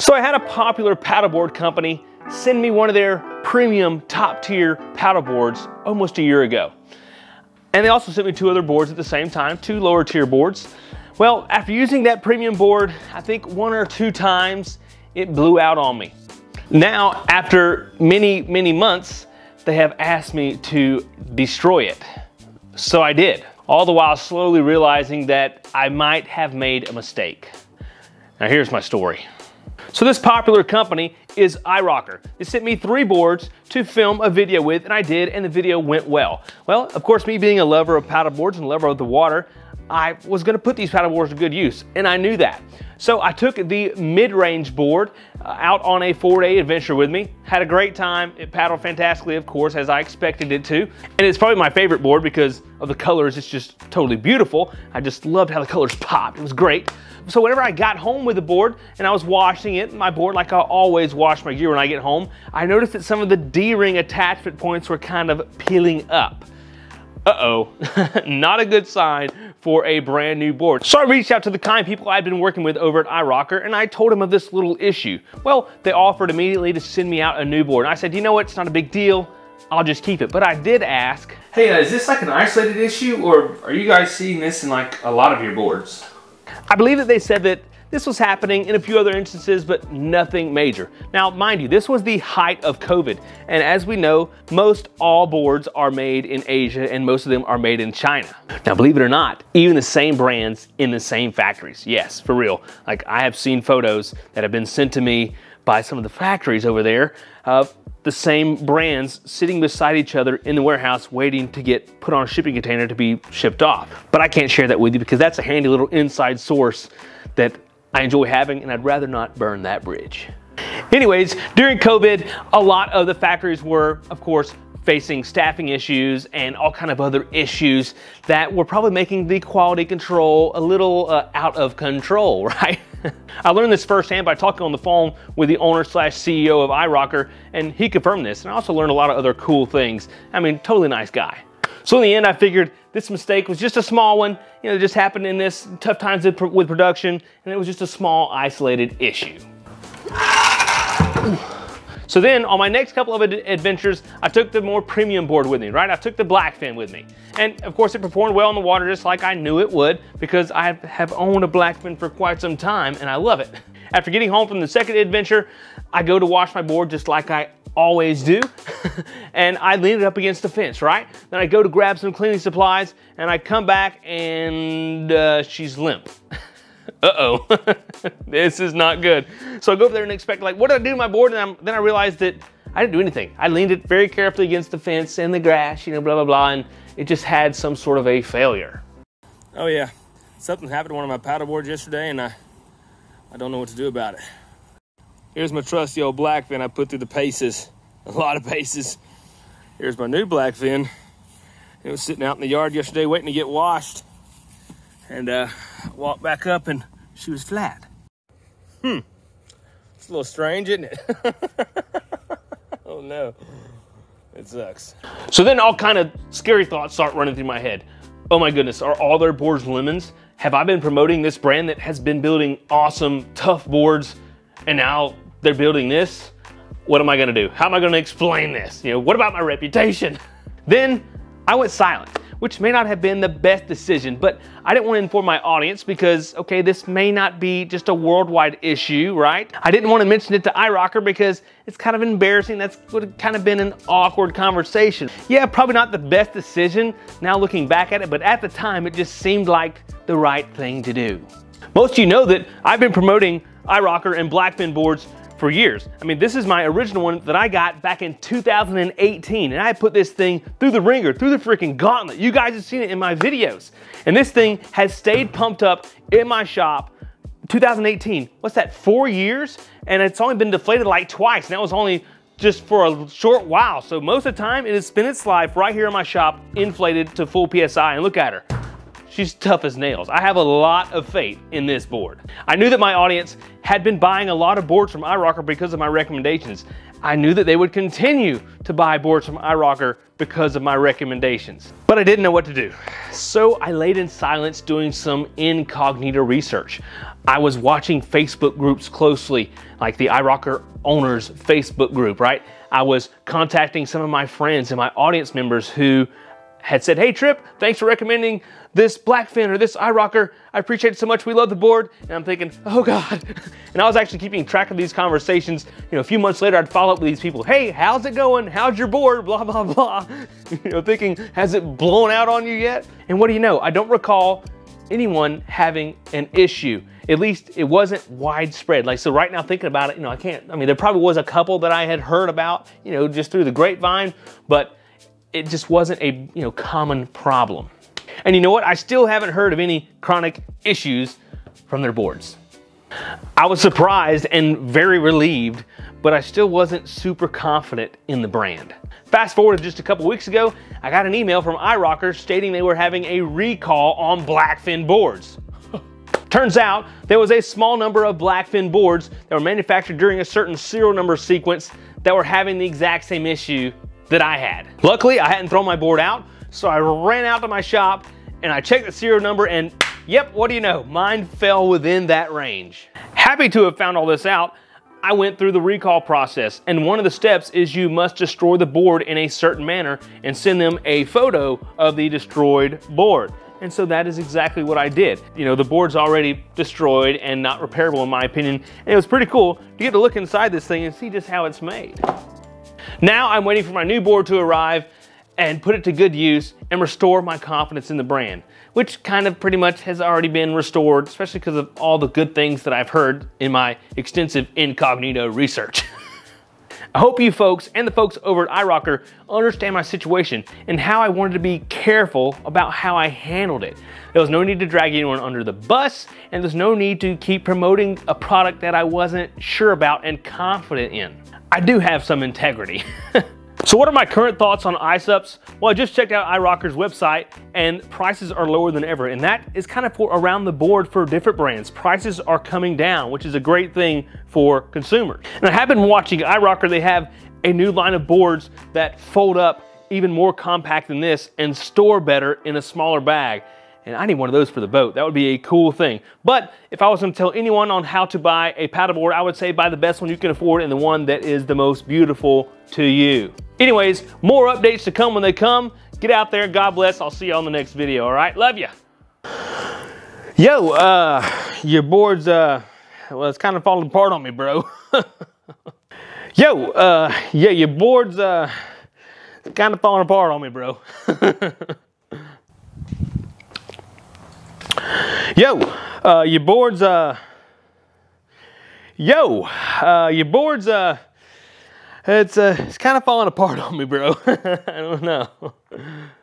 So I had a popular paddleboard company send me one of their premium top tier paddleboards almost a year ago. And they also sent me two other boards at the same time, two lower tier boards. Well, after using that premium board, I think one or two times, it blew out on me. Now, after many months, they have asked me to destroy it. So I did, all the while slowly realizing that I might have made a mistake. Now here's my story. So this popular company is iRocker. They sent me three boards to film a video with, and I did, and the video went well. Well, of course, me being a lover of paddleboards and a lover of the water, I was gonna put these paddleboards to good use, and I knew that. So I took the mid-range board out on a 4-day adventure with me, had a great time. It paddled fantastically, of course, as I expected it to. And it's probably my favorite board because of the colors. It's just totally beautiful. I just loved how the colors popped. It was great. So whenever I got home with the board and I was washing it, my board, like I always wash my gear when I get home, I noticed that some of the D-ring attachment points were kind of peeling up. Uh-oh, not a good sign for a brand new board. So I reached out to the kind people I'd been working with over at iRocker, and I told them of this little issue. Well, they offered immediately to send me out a new board. And I said, you know what, it's not a big deal. I'll just keep it. But I did ask, hey, is this like an isolated issue, or are you guys seeing this in like a lot of your boards? I believe that they said that this was happening in a few other instances, but nothing major. Now, mind you, this was the height of COVID. And as we know, most all boards are made in Asia and most of them are made in China. Now, believe it or not, even the same brands in the same factories. Yes, for real. Like, I have seen photos that have been sent to me by some of the factories over there of the same brands sitting beside each other in the warehouse waiting to get put on a shipping container to be shipped off. But I can't share that with you because that's a handy little inside source that I enjoy having, and I'd rather not burn that bridge. Anyways, during COVID, a lot of the factories were, of course, facing staffing issues and all kind of other issues that were probably making the quality control a little out of control, right? I learned this firsthand by talking on the phone with the owner/CEO of iRocker, and he confirmed this. And I also learned a lot of other cool things. I mean, totally nice guy. So in the end, I figured this mistake was just a small one. You know, it just happened in this tough times with production, and it was just a small isolated issue. So then on my next couple of adventures, I took the more premium board with me, right? I took the Blackfin with me. And of course it performed well in the water just like I knew it would because I have owned a Blackfin for quite some time and I love it. After getting home from the second adventure, I go to wash my board just like I always do. And I lean it up against the fence, right? Then I go to grab some cleaning supplies and I come back and she's limp. Uh-oh, this is not good. So I go over there and expect, like, what did I do to my board? And then I realized that I didn't do anything. I leaned it very carefully against the fence and the grass, you know, blah, blah, blah, and it just had some sort of a failure. Oh yeah, something happened to one of my paddle boards yesterday and I don't know what to do about it. Here's my trusty old Blackfin I put through the paces, a lot of paces. Here's my new Blackfin. It was sitting out in the yard yesterday waiting to get washed. And walked back up and she was flat. It's a little strange, isn't it? Oh no, it sucks. So then all kind of scary thoughts start running through my head. Oh my goodness, are all their boards lemons? Have I been promoting this brand that has been building awesome, tough boards and now they're building this? What am I gonna do? How am I gonna explain this? You know, what about my reputation? Then I went silent, which may not have been the best decision, but I didn't want to inform my audience because, okay, this may not be just a worldwide issue, right? I didn't want to mention it to iRocker because it's kind of embarrassing. That's would have kind of been an awkward conversation. Yeah, probably not the best decision now looking back at it, but at the time it just seemed like the right thing to do. Most of you know that I've been promoting iRocker and Blackfin boards for years. I mean, this is my original one that I got back in 2018, and I put this thing through the ringer, through the freaking gauntlet. You guys have seen it in my videos. And this thing has stayed pumped up in my shop. 2018, what's that, 4 years? And it's only been deflated like twice, and that was only just for a short while. So most of the time, it has spent its life right here in my shop, inflated to full PSI, and look at her. She's tough as nails. I have a lot of faith in this board. I knew that my audience had been buying a lot of boards from iRocker because of my recommendations. I knew that they would continue to buy boards from iRocker because of my recommendations, but I didn't know what to do. So I laid in silence doing some incognito research. I was watching Facebook groups closely, like the iRocker owners Facebook group, right? I was contacting some of my friends and my audience members who had said, hey Tripp, thanks for recommending this Blackfin or this iRocker. I appreciate it so much, we love the board. And I'm thinking, oh God. And I was actually keeping track of these conversations. You know, a few months later, I'd follow up with these people. Hey, how's it going? How's your board? Blah, blah, blah. You know, thinking, has it blown out on you yet? And what do you know? I don't recall anyone having an issue. At least it wasn't widespread. Like, so right now thinking about it, you know, I mean, there probably was a couple that I had heard about, you know, just through the grapevine, but it just wasn't a, you know, common problem. And you know what? I still haven't heard of any chronic issues from their boards. I was surprised and very relieved, but I still wasn't super confident in the brand. Fast forward to just a couple weeks ago, I got an email from iRocker stating they were having a recall on Blackfin boards. Turns out there was a small number of Blackfin boards that were manufactured during a certain serial number sequence that were having the exact same issue that I had. Luckily, I hadn't thrown my board out, so I ran out to my shop and I checked the serial number and yep, what do you know? Mine fell within that range. Happy to have found all this out, I went through the recall process, and one of the steps is you must destroy the board in a certain manner and send them a photo of the destroyed board. And so that is exactly what I did. You know, the board's already destroyed and not repairable in my opinion, and it was pretty cool to get to look inside this thing and see just how it's made. Now I'm waiting for my new board to arrive and put it to good use and restore my confidence in the brand, which kind of pretty much has already been restored, especially because of all the good things that I've heard in my extensive incognito research. I hope you folks and the folks over at iRocker understand my situation and how I wanted to be careful about how I handled it. There was no need to drag anyone under the bus, and there's no need to keep promoting a product that I wasn't sure about and confident in. I do have some integrity. So what are my current thoughts on iSups? Well, I just checked out iRocker's website and prices are lower than ever. And that is kind of for around the board for different brands. Prices are coming down, which is a great thing for consumers. And I have been watching iRocker. They have a new line of boards that fold up even more compact than this and store better in a smaller bag. And I need one of those for the boat. That would be a cool thing. But if I was going to tell anyone on how to buy a paddleboard, I would say buy the best one you can afford and the one that is the most beautiful to you. Anyways, more updates to come when they come. Get out there. God bless. I'll see you on the next video. All right. Love you. Yo, your board's, well, it's kind of falling apart on me, bro. Yo, yeah, your board's kind of falling apart on me, bro. Yo, your board's it's kind of falling apart on me, bro. I don't know.